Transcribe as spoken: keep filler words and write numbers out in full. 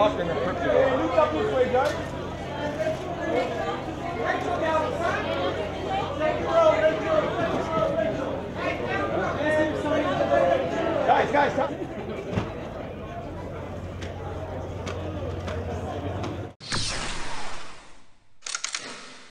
locked in the crypto.